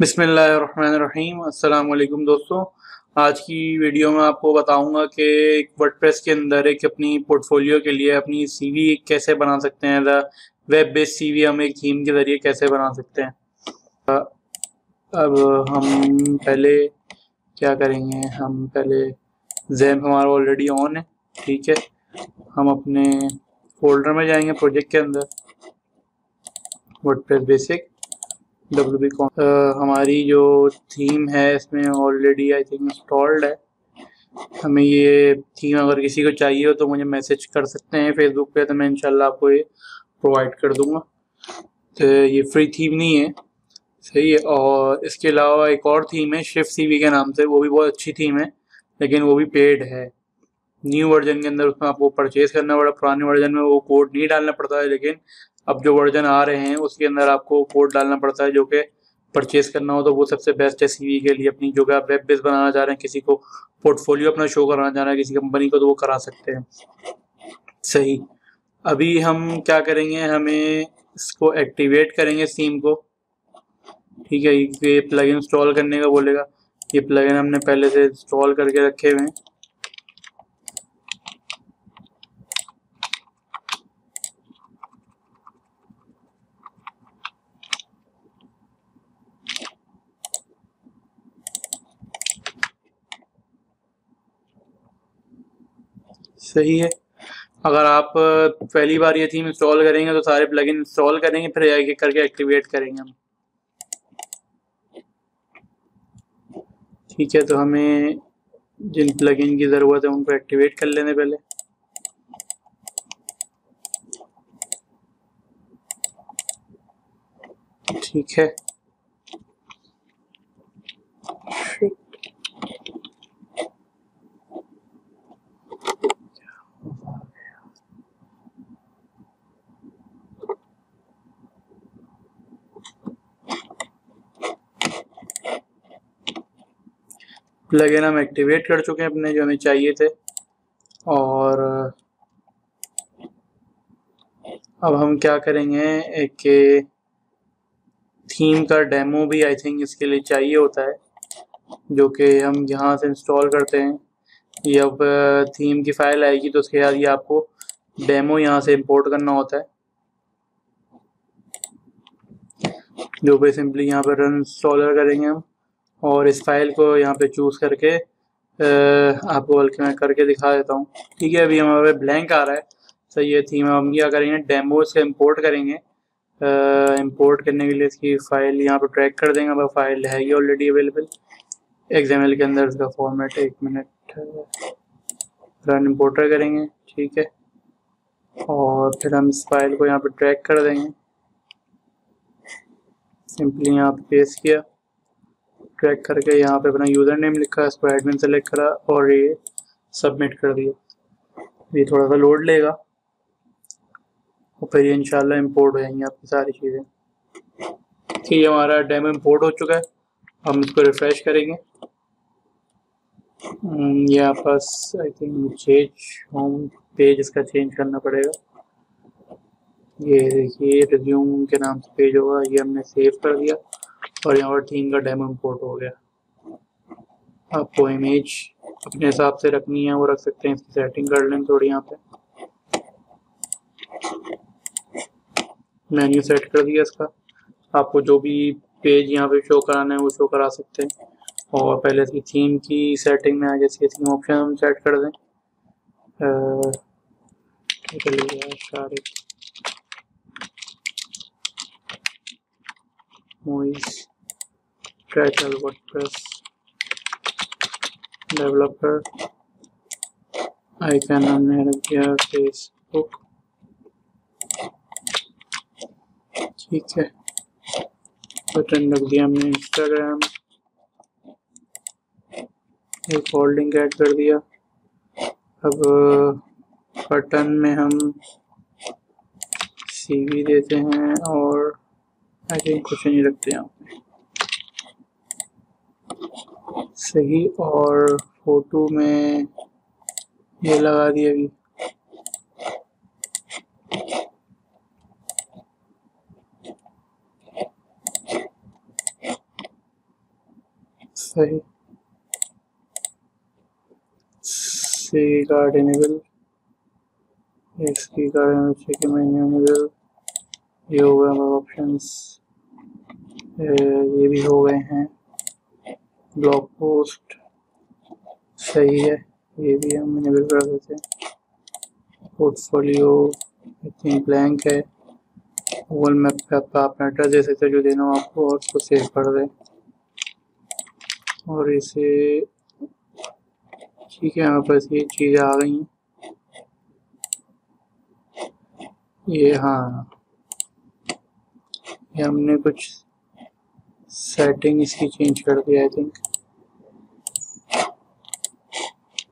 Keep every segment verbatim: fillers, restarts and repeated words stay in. बिस्मिल्लाहिर्रहमानिर्रहीम। अस्सलाम वालेकुम दोस्तों, आज की वीडियो में आपको बताऊंगा कि वर्डप्रेस के अंदर एक अपनी पोर्टफोलियो के लिए अपनी सीवी कैसे बना सकते हैं। वेब बेस्ड सीवी हम एक थीम के ज़रिए कैसे बना सकते हैं। अब हम पहले क्या करेंगे, हम पहले जैम हमारा ऑलरेडी ऑन है, ठीक है। हम अपने फोल्डर में जाएंगे, प्रोजेक्ट के अंदर WordPress basic W B com. हमारी जो थीम है इसमें ऑलरेडी आई थिंक इंस्टॉल्ड है। हमें ये थीम अगर किसी को चाहिए हो तो मुझे मैसेज कर सकते हैं फेसबुक पे, तो मैं इंशाल्लाह आपको ये प्रोवाइड कर दूंगा। तो ये फ्री थीम नहीं है, सही है। और इसके अलावा एक और थीम है शिफ्ट सीवी के नाम से, वो भी बहुत अच्छी थीम है, लेकिन वो भी पेड है न्यू वर्जन के अंदर। उसमें आपको परचेज़ करना पड़ा, पुराने वर्जन में वो कोड नहीं डालना पड़ता है, लेकिन अब जो वर्जन आ रहे हैं उसके अंदर आपको कोड डालना पड़ता है। जो कि परचेस करना हो तो वो सबसे बेस्ट है सीवी के लिए अपनी। जो कि आप वेब बेस बनाना चाह रहे हैं, किसी को पोर्टफोलियो अपना शो कराना चाह रहे हैं किसी कंपनी को, तो वो करा सकते हैं, सही। अभी हम क्या करेंगे, हमें इसको एक्टिवेट करेंगे थीम को, ठीक है। ये प्लगइन इंस्टॉल करने का बोलेगा, ये प्लगइन हमने पहले से इंस्टॉल करके रखे हुए हैं। सही है। अगर आप पहली बार ये थीम इंस्टॉल करेंगे तो सारे प्लगइन इंस्टॉल करेंगे, फिर एक एक करके एक्टिवेट करेंगे हम, ठीक है। तो हमें जिन प्लगइन की ज़रूरत है उनको एक्टिवेट कर लेने पहले। ठीक है, प्लगइन हम एक्टिवेट कर चुके हैं अपने जो हमें चाहिए थे। और अब हम क्या करेंगे, एक थीम का डेमो भी आई थिंक इसके लिए चाहिए होता है, जो कि हम यहाँ से इंस्टॉल करते हैं। ये अब थीम की फाइल आएगी, तो उसके बाद ये आपको डेमो यहाँ से इंपोर्ट करना होता है, जो कि सिंपली यहाँ पर रन इंस्टॉलर करेंगे हम। और इस फाइल को यहाँ पे चूज़ करके आपको बल्कि मैं करके दिखा देता हूँ, ठीक है। अभी हमारे ब्लैंक आ रहा है, तो ये थीम हम क्या करेंगे, डेमो से इंपोर्ट करेंगे। इंपोर्ट करने के लिए इसकी फ़ाइल यहाँ पे ट्रैक कर देंगे। अब फाइल है ये ऑलरेडी अवेलेबल एक्सएमएल के अंदर, इसका फॉर्मेट एक मिनट, रन इंपोर्टर करेंगे, ठीक है। और फिर हम इस फाइल को यहाँ पर ट्रैक कर देंगे, सिंपली यहाँ पर पेस्ट किया, ट्रैक करके यहाँ पे अपना यूज़र नेम लिखा, इसको एडमिन सेलेक्ट करा और ये सबमिट कर दिया। ये थोड़ा सा लोड लेगा और फिर ये इंशाल्लाह इंपोर्ट हो जाएंगी आपकी सारी चीज़ें। ठीक, ये हमारा डेमो इंपोर्ट हो चुका है, हम इसको रिफ़्रेश करेंगे। ये आपके पास I think change home page, इसका चेंज करना पड़ेगा। ये देखिए रिज्यूम के नाम से पेज होगा, ये हमने सेव कर दिया और यहाँ पर थीम का डेमो इंपोर्ट हो गया। आपको इमेज अपने हिसाब से रखनी है वो रख सकते हैं, इसकी सेटिंग कर लें थोड़ी। यहाँ पे मेन्यू सेट कर दिया इसका, आपको जो भी पेज यहाँ पे शो कराना है वो शो करा सकते हैं। और पहले इसकी थीम की सेटिंग में आगे इसके थीम ऑप्शन हम सेट कर दें। सारे movies title WordPress developer icon हमने रख दिया फेसबुक, ठीक है। बटन रख दिया हमने इंस्टाग्राम, एक होल्डिंग ऐड कर दिया। अब बटन में हम सीवी देते हैं और आई थिंक कुछ नहीं रखते यहाँ पे, सही। और फोटो में ये लगा दिया अभी, सही सी कार्ड इनेबल, इसकी कार्ड चेक मेन्यू इनेबल, ये हो गए हमारे ऑप्शंस, ये भी हो गए हैं। ब्लॉग पोस्ट सही है, ये भी हम इनेबल कर देते हैं। पोर्टफोलियो आई थिंक ब्लैंक है। गूगल मैप पे आपका आप एड्रेस दे सकते हैं जो देना हो आपको, और उसको सेव कर दें और इसे ठीक है। यहाँ पर ये चीज़ें आ गई हैं ये, हाँ ये हमने कुछ सेटिंग इसकी चेंज कर दिया I think,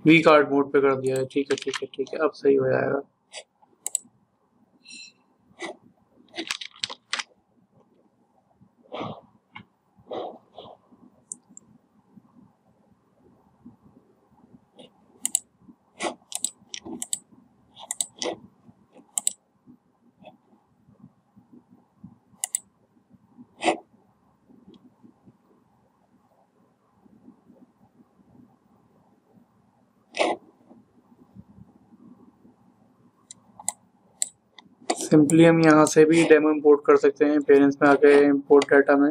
V card mode पे कर दिया है। ठीक है ठीक है ठीक है, अब सही हो जाएगा। सिंपली हम यहाँ से भी डेमो इंपोर्ट कर सकते हैं, पेरेंट्स में आके इंपोर्ट डाटा में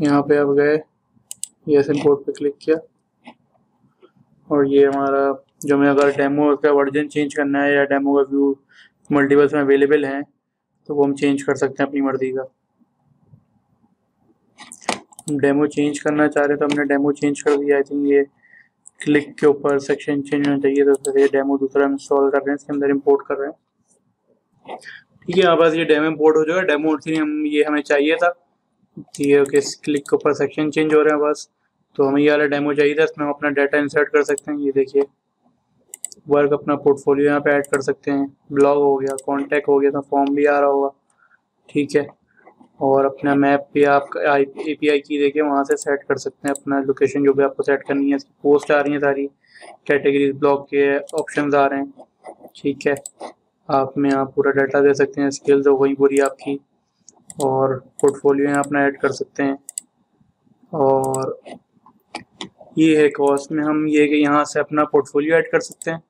यहाँ पे आप गए, यस इंपोर्ट पे क्लिक किया और ये हमारा जो मैं अगर डेमो का वर्जन चेंज करना है या डेमो का व्यू मल्टीपल्स में अवेलेबल हैं तो वो हम चेंज कर सकते हैं अपनी मर्जी का। डेमो चेंज करना चाह रहे तो हमने डेमो चेंज कर दिया। आई थिंक ये क्लिक के ऊपर सेक्शन चेंज होना चाहिए, तो ये डेमो दूसरा इंस्टॉल कर रहे हैं, इसके अंदर इम्पोर्ट कर रहे हैं। ठीक है, यहाँ पास ये डेमो इंपोर्ट हो जाएगा। डेमो उसी हम ये हमें चाहिए था, ये ओके क्लिक के ऊपर सेक्शन चेंज हो रहे हैं बस, तो हमें ये वाला डेमो चाहिए था। इसमें हम अपना डाटा इंसर्ट कर सकते हैं। ये देखिए वर्क, अपना पोर्टफोलियो यहाँ पे ऐड कर सकते हैं, ब्लॉग हो गया, कॉन्टैक्ट हो गया, तो फॉर्म भी आ रहा होगा ठीक है। और अपना मैप भी आप ए पी आई की देखिए वहाँ से सेट कर सकते हैं अपना लोकेशन जो भी आपको सेट करनी है। पोस्ट आ रही है सारी, कैटेगरीज ब्लॉग के ऑप्शन आ रहे हैं ठीक है। आप में यहाँ पूरा डाटा दे सकते हैं, स्किल्स हो गई पूरी आपकी, और पोर्टफोलियो यहाँ अपना ऐड कर सकते हैं। और ये है कॉस्ट में हम ये कि यहाँ से अपना पोर्टफोलियो ऐड कर सकते हैं।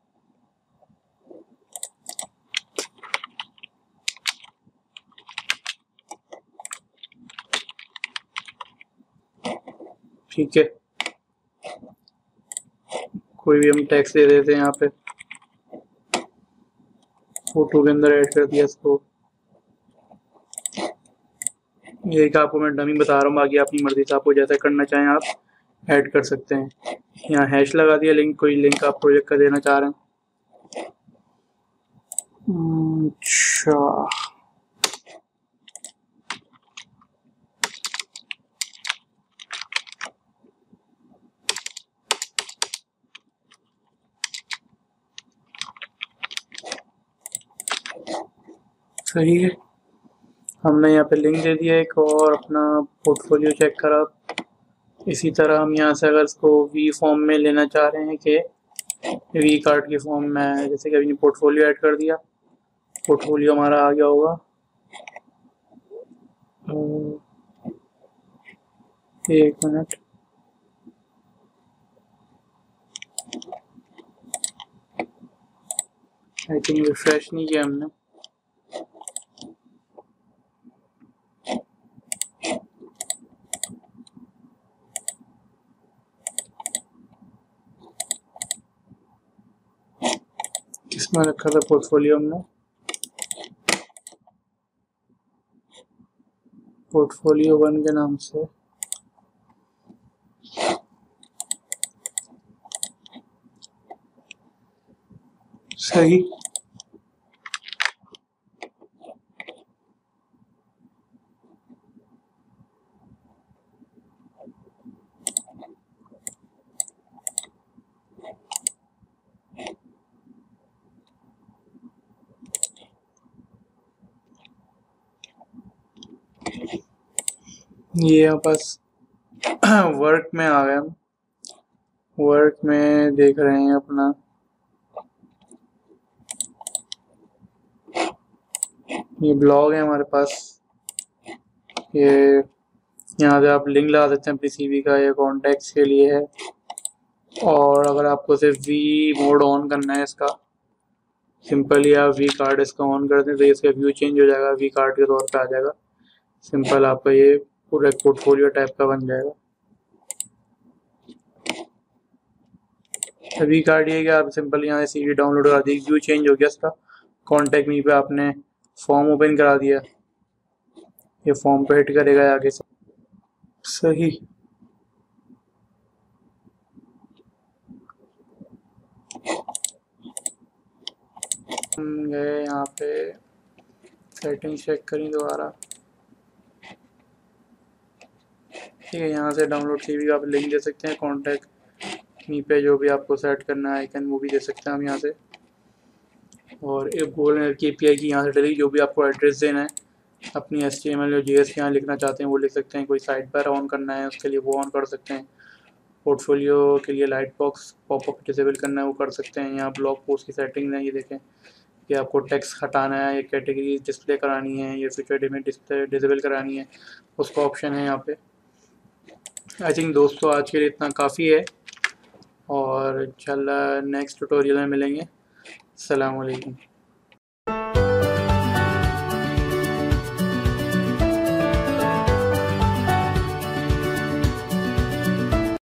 ठीक है, कोई भी हम टैक्स दे देते हैं यहाँ पे, फोटो के अंदर ऐड कर दिया इसको। ये आपको मैं डमी बता रहा हूँ, बाकी अपनी मर्जी से आपको जैसा करना चाहें आप ऐड कर सकते हैं। यहाँ हैश लगा दिया लिंक, कोई लिंक आप प्रोजेक्ट का देना चाह रहे हैं। अच्छा सही है, हमने यहाँ पे लिंक दे दिया एक, और अपना पोर्टफोलियो चेक करा। इसी तरह हम यहाँ से अगर इसको वी फॉर्म में लेना चाह रहे हैं कि वी कार्ड के फॉर्म में, जैसे कि अभी पोर्टफोलियो ऐड कर दिया, पोर्टफोलियो हमारा आ गया होगा। एक मिनट, आई थिंक रिफ्रेश नहीं किया हमने। किसमें रखा था पोर्टफोलियो हमने? पोर्टफोलियो वन के नाम से। सही ये यहाँ पास वर्क में आ गए हम, वर्क में देख रहे हैं अपना ये ब्लॉग है हमारे पास, ये यहाँ से आप लिंक लगा सकते हैं अपनी सीवी का, या कॉन्टेक्ट के लिए है। और अगर आपको सिर्फ वी मोड ऑन करना है इसका, सिंपली आप वी कार्ड इसका ऑन कर दें तो इसका व्यू चेंज हो जाएगा, वी कार्ड के तौर पे आ जाएगा। सिंपल आपका ये पूरा पोर्टफोलियो टाइप का बन जाएगा। वी कार्ड ये कि आप सिंपल यहाँ से सीवी डाउनलोड करा दी, व्यू चेंज हो गया इसका। कॉन्टेक्ट मी पे आपने फॉर्म ओपन करा दिया, ये फॉर्म पे हिट करेगा आगे से। सही गए यहाँ पे सेटिंग चेक करें दोबारा, ठीक है। यहाँ से डाउनलोड सीवी आप लिंक दे सकते हैं, कॉन्टैक्ट मी पे जो भी आपको सेट करना है आइकन वो भी दे सकते हैं हम यहाँ से। और एक गोल के एपीआई की यहाँ से डलेगी, जो भी आपको एड्रेस देना है अपनी एस टी एम एल या जी एस यहाँ लिखना चाहते हैं वो लिख सकते हैं। कोई साइड बार ऑन करना है उसके लिए वो ऑन कर सकते हैं। पोर्टफोलियो के लिए लाइट बॉक्स पॉपअप डिसेबल करना है वो कर सकते हैं। यहाँ ब्लॉग पोस्ट की सेटिंग है, ये देखें कि आपको टेक्स्ट हटाना है, ये कैटेगरी डिस्प्ले करानी है, ये फीचर इमेज डिस्प्ले डिसेबल करानी है, उसका ऑप्शन है यहाँ पे। आई थिंक दोस्तों आज के लिए इतना काफ़ी है, और इंशाल्लाह नेक्स्ट ट्यूटोरियल में मिलेंगे। अस्सलाम वालेकुम।